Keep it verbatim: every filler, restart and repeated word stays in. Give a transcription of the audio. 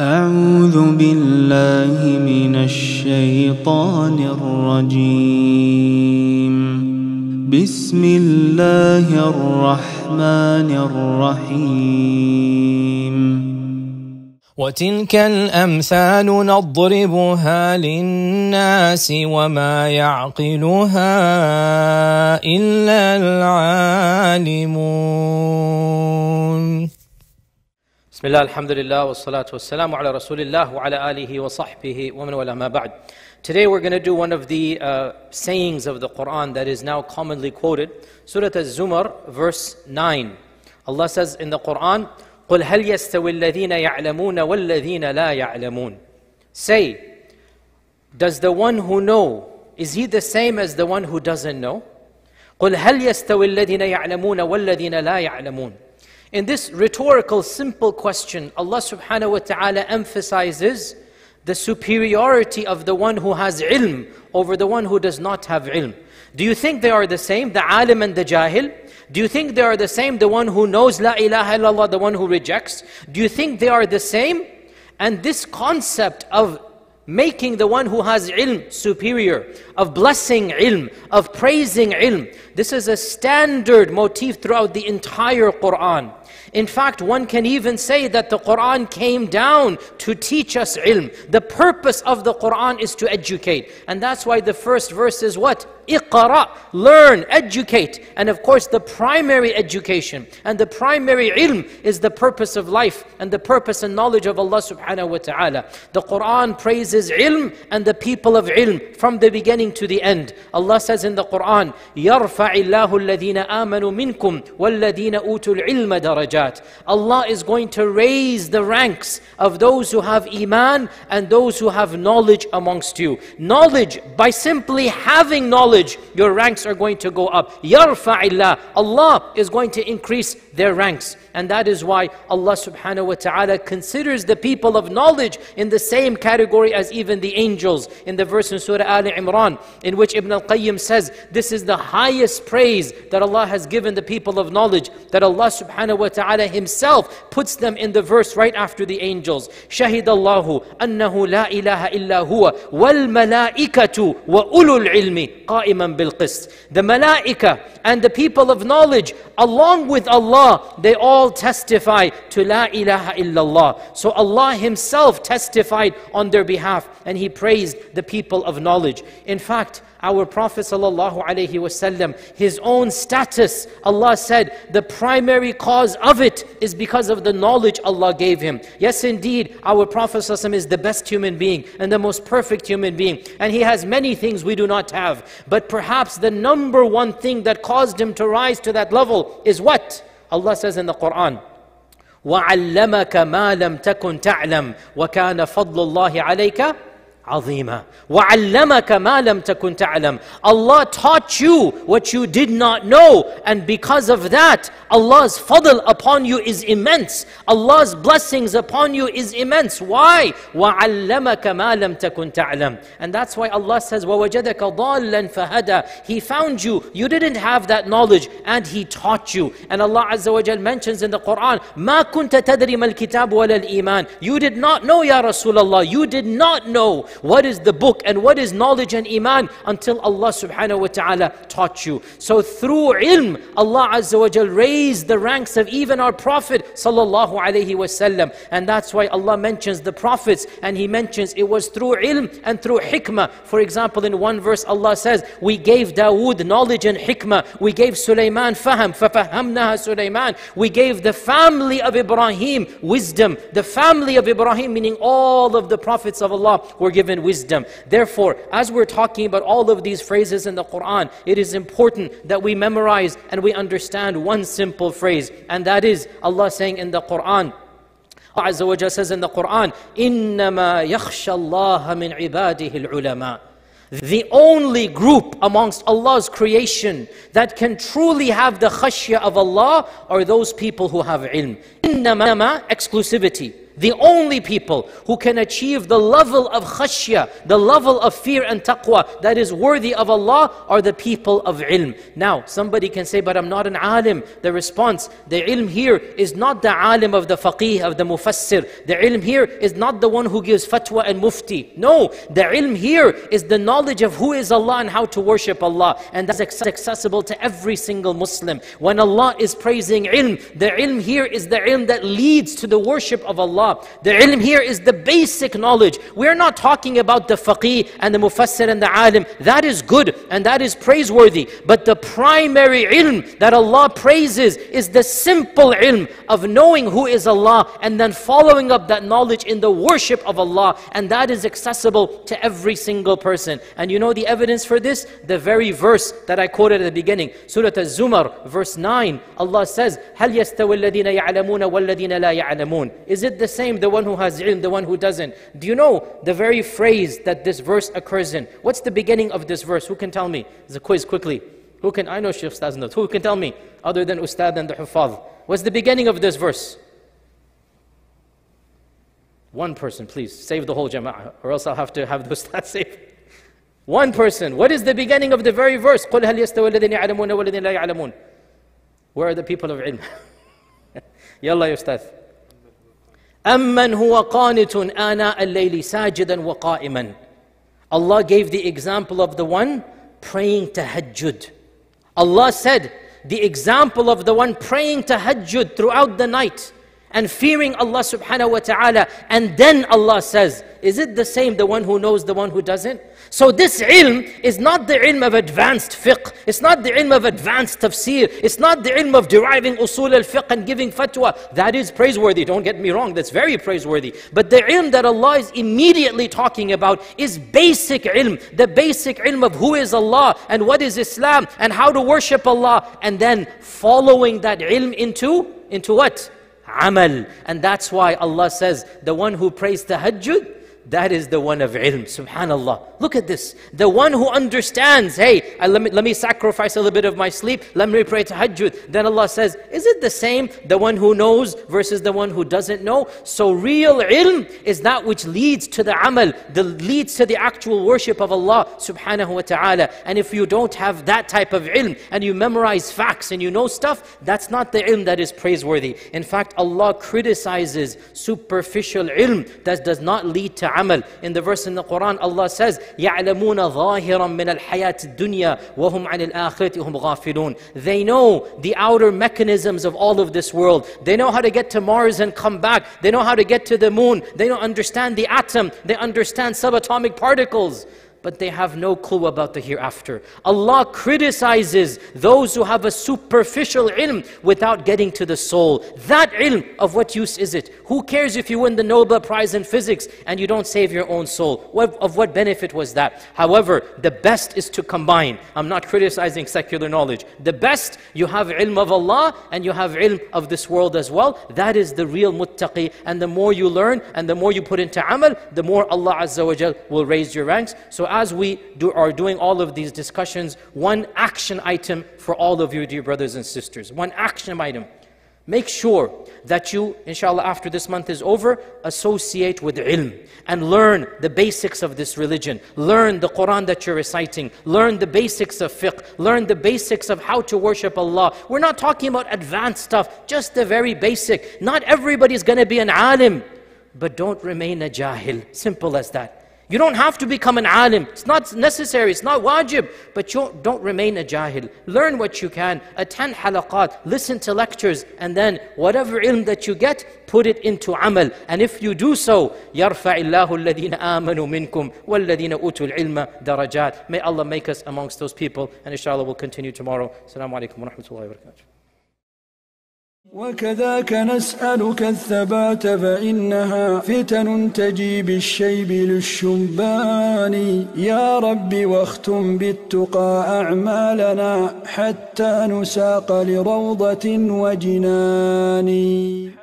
أعوذ بالله من الشيطان الرجيم. بسم الله الرحمن الرحيم. وتلك الأمثال نضربها للناس وما يعقلها إلا العالمون. بسم الله، الحمد لله والصلاة والسلام على رسول الله وعلى آله وصحبه ومن والاه, ما بعد. Today we're going to do one of the uh, sayings of the Quran that is now commonly quoted. Surah al-Zumar verse nine. Allah says in the Quran, قُلْ هَلْ يَسْتَوِي الَّذِينَ يَعْلَمُونَ وَالَّذِينَ لَا يَعْلَمُونَ. Say, does the one who know, is he the same as the one who doesn't know? قُلْ هَلْ يَسْتَوِي الَّذِينَ يَعْلَمُونَ وَالَّذِينَ لَا يَعْلَمُونَ. In this rhetorical, simple question, Allah subhanahu wa ta'ala emphasizes the superiority of the one who has ilm over the one who does not have ilm. Do you think they are the same, the alim and the jahil? Do you think they are the same, the one who knows la ilaha illallah, the one who rejects? Do you think they are the same? And this concept of making the one who has ilm superior, of blessing ilm, of praising ilm, this is a standard motif throughout the entire Quran. In fact, one can even say that the Quran came down to teach us ilm. The purpose of the Quran is to educate. And that's why the first verse is what? Iqra, learn, educate. And of course, the primary education and the primary ilm is the purpose of life and the purpose and knowledge of Allah subhanahu wa ta'ala. The Quran praises ilm and the people of ilm from the beginning to the end. Allah says in the Quran, يَرْفَعِ اللَّهُ الَّذِينَ آمَنُوا مِنْكُمْ وَالَّذِينَ أُوتُوا الْعِلْمَ دَرَجَاتٍ. Allah is going to raise the ranks of those who have iman and those who have knowledge amongst you. Knowledge, by simply having knowledge, your ranks are going to go up. Yarfa'illah, Allah is going to increase their ranks. And that is why Allah subhanahu wa ta'ala considers the people of knowledge in the same category as even the angels. In the verse in Surah Al Imran, in which Ibn al Qayyim says, this is the highest praise that Allah has given the people of knowledge, that Allah subhanahu wa ta'ala himself puts them in the verse right after the angels. شَهِدَ اللَّهُ أَنَّهُ لَا إِلَهَ إِلَّا هُوَ وَالْمَلَائِكَةُ وَأُولُو الْعِلْمِ قَائِمًا بِالْقِسْطِ. The malaika and the people of knowledge, along with Allah, they all testify to la ilaha illallah. So Allah himself testified on their behalf and he praised the people of knowledge. In fact, our Prophet sallallahu alaihi wasallam, his own status, Allah said the primary cause of it is because of the knowledge Allah gave him. Yes, indeed, our Prophet sallallahu alaihi wasallam is the best human being and the most perfect human being, and he has many things we do not have, but perhaps the number one thing that caused him to rise to that level is what? Allah says in the Quran, وَعَلَّمَكَ مَا لَمْ تَكُنْ تَعْلَمْ وَكَانَ فَضْلُ اللَّهِ عَلَيْكَ عَظِيمًا. وَعَلَّمَكَ مَا لَمْ تَكُنْ تَعْلَمْ. Allah taught you what you did not know, and because of that, Allah's fadl upon you is immense. Allah's blessings upon you is immense. Why? وَعَلَّمَكَ مَا لَمْ تَكُنْ تَعْلَمْ. And that's why Allah says, وَوَجَدَكَ ضَالًّا فَهَدَى. He found you, you didn't have that knowledge, and He taught you. And Allah Azza wa Jal mentions in the Quran, مَا كُنْتَ تَدْرِي مَا الْكِتَابُ وَلَا الْإِيمَانِ. You did not know, Ya Rasulullah, you did not know what is the book and what is knowledge and iman until Allah subhanahu wa ta'ala taught you. So through ilm, Allah azza wa jal raised the ranks of even our Prophet sallallahu alaihi wasallam. And that's why Allah mentions the prophets, and He mentions it was through ilm and through hikmah. For example, in one verse Allah says, we gave Dawood knowledge and hikmah, we gave Sulaiman faham, fafahamnaha Sulaiman. We gave the family of Ibrahim wisdom. The family of Ibrahim, meaning all of the prophets of Allah were given wisdom. Therefore, as we're talking about all of these phrases in the Quran, it is important that we memorize and we understand one simple phrase, and that is Allah saying in the Quran, Allah Azza wa Jalla says in the Quran, إِنَّمَا يَخْشَى اللَّهَ مِنْ عِبَادِهِ الْعُلَمَاءِ. The only group amongst Allah's creation that can truly have the khashya of Allah are those people who have ilm. Innama, exclusivity. The only people who can achieve the level of khashya, the level of fear and taqwa that is worthy of Allah are the people of ilm. Now, somebody can say, but I'm not an alim. The response, the ilm here is not the alim of the faqih, of the mufassir. The ilm here is not the one who gives fatwa and mufti. No, the ilm here is the knowledge of who is Allah and how to worship Allah. And that's accessible to every single Muslim. When Allah is praising ilm, the ilm here is the ilm that leads to the worship of Allah. The ilm here is the basic knowledge. We're not talking about the faqih and the mufassir and the alim. That is good and that is praiseworthy. But the primary ilm that Allah praises is the simple ilm of knowing who is Allah and then following up that knowledge in the worship of Allah. And that is accessible to every single person. And you know the evidence for this? The very verse that I quoted at the beginning. Surah al-Zumar, verse nine. Allah says, هَلْ يَسْتَوِي الَّذِينَ يَعْلَمُونَ وَالَّذِينَ لَا يَعْلَمُونَ. Is it the same, the one who has ilm, the one who doesn't? Do you know the very phrase that this verse occurs in? What's the beginning of this verse? Who can tell me? It's a quiz, quickly. Who can? I know Shaykh Ustad's notes. Who can tell me other than Ustad and the Huffaz? What's the beginning of this verse? One person, please. Save the whole jama'ah, or else I'll have to have the Ustad save. One person. What is the beginning of the very verse? قُلْ هَلْ يَسْتَوِي الَّذِينَ يَعْلَمُونَ وَالَّذِينَ لَا يَعْلَمُونَ. Where are the people of ilm? Yalla Ustad. أَمَّنْ هُوَ قَانِتٌ آنَاءَ اللَّيْلِ سَاجِدًا وَقَائِمًا. Allah gave the example of the one praying tahajjud. Allah said, the example of the one praying tahajjud throughout the night and fearing Allah subhanahu wa ta'ala. And then Allah says, is it the same, the one who knows, the one who doesn't? So this ilm is not the ilm of advanced fiqh. It's not the ilm of advanced tafsir. It's not the ilm of deriving usul al-fiqh and giving fatwa. That is praiseworthy, don't get me wrong. That's very praiseworthy. But the ilm that Allah is immediately talking about is basic ilm. The basic ilm of who is Allah and what is Islam and how to worship Allah. And then following that ilm into, into what? Amal. And that's why Allah says, the one who prays tahajjud, that is the one of ilm, subhanAllah. Look at this. The one who understands, hey, I, let, me, let me sacrifice a little bit of my sleep, let me pray tahajjud. Then Allah says, is it the same, the one who knows versus the one who doesn't know? So real ilm is that which leads to the amal, that leads to the actual worship of Allah subhanahu wa ta'ala. And if you don't have that type of ilm, and you memorize facts and you know stuff, that's not the ilm that is praiseworthy. In fact, Allah criticizes superficial ilm that does not lead to amal. In the verse in the Quran, Allah says, يَعْلَمُونَ ظَاهِرًا مِنَ الْحَيَاةِ الدُّنْيَا وَهُمْ عَنِ الْآخِرَةِ هُمْ غَافِلُونَ. They know the outer mechanisms of all of this world. They know how to get to Mars and come back. They know how to get to the moon. They don't understand the atom. They understand subatomic particles. But they have no clue about the hereafter. Allah criticizes those who have a superficial ilm without getting to the soul. That ilm, of what use is it? Who cares if you win the Nobel Prize in physics and you don't save your own soul? What, of what benefit was that? However, the best is to combine. I'm not criticizing secular knowledge. The best, you have ilm of Allah and you have ilm of this world as well. That is the real muttaqi. And the more you learn and the more you put into amal, the more Allah Azza wa Jal will raise your ranks. So as we do, are doing all of these discussions, one action item for all of you, dear brothers and sisters. One action item. Make sure that you, inshallah, after this month is over, associate with ilm and learn the basics of this religion. Learn the Quran that you're reciting. Learn the basics of fiqh. Learn the basics of how to worship Allah. We're not talking about advanced stuff, just the very basic. Not everybody's going to be an alim, but don't remain a jahil. Simple as that. You don't have to become an alim. It's not necessary. It's not wajib. But you don't remain a jahil. Learn what you can. Attend halaqat. Listen to lectures. And then whatever ilm that you get, put it into amal. And if you do so, يَرْفَعِ اللَّهُ الَّذِينَ آمَنُوا مِنْكُمْ وَالَّذِينَ أُوتُوا الْعِلْمَ دَرَجَاتٍ. May Allah make us amongst those people. And inshallah, we'll continue tomorrow. Assalamu alaikum wa rahmatullahi wa barakatuh. وكذاك نسألك الثبات فإنها فتن تجي بالشيب للشبان يا رب واختم بالتقى أعمالنا حتى نساق لروضة وجنان.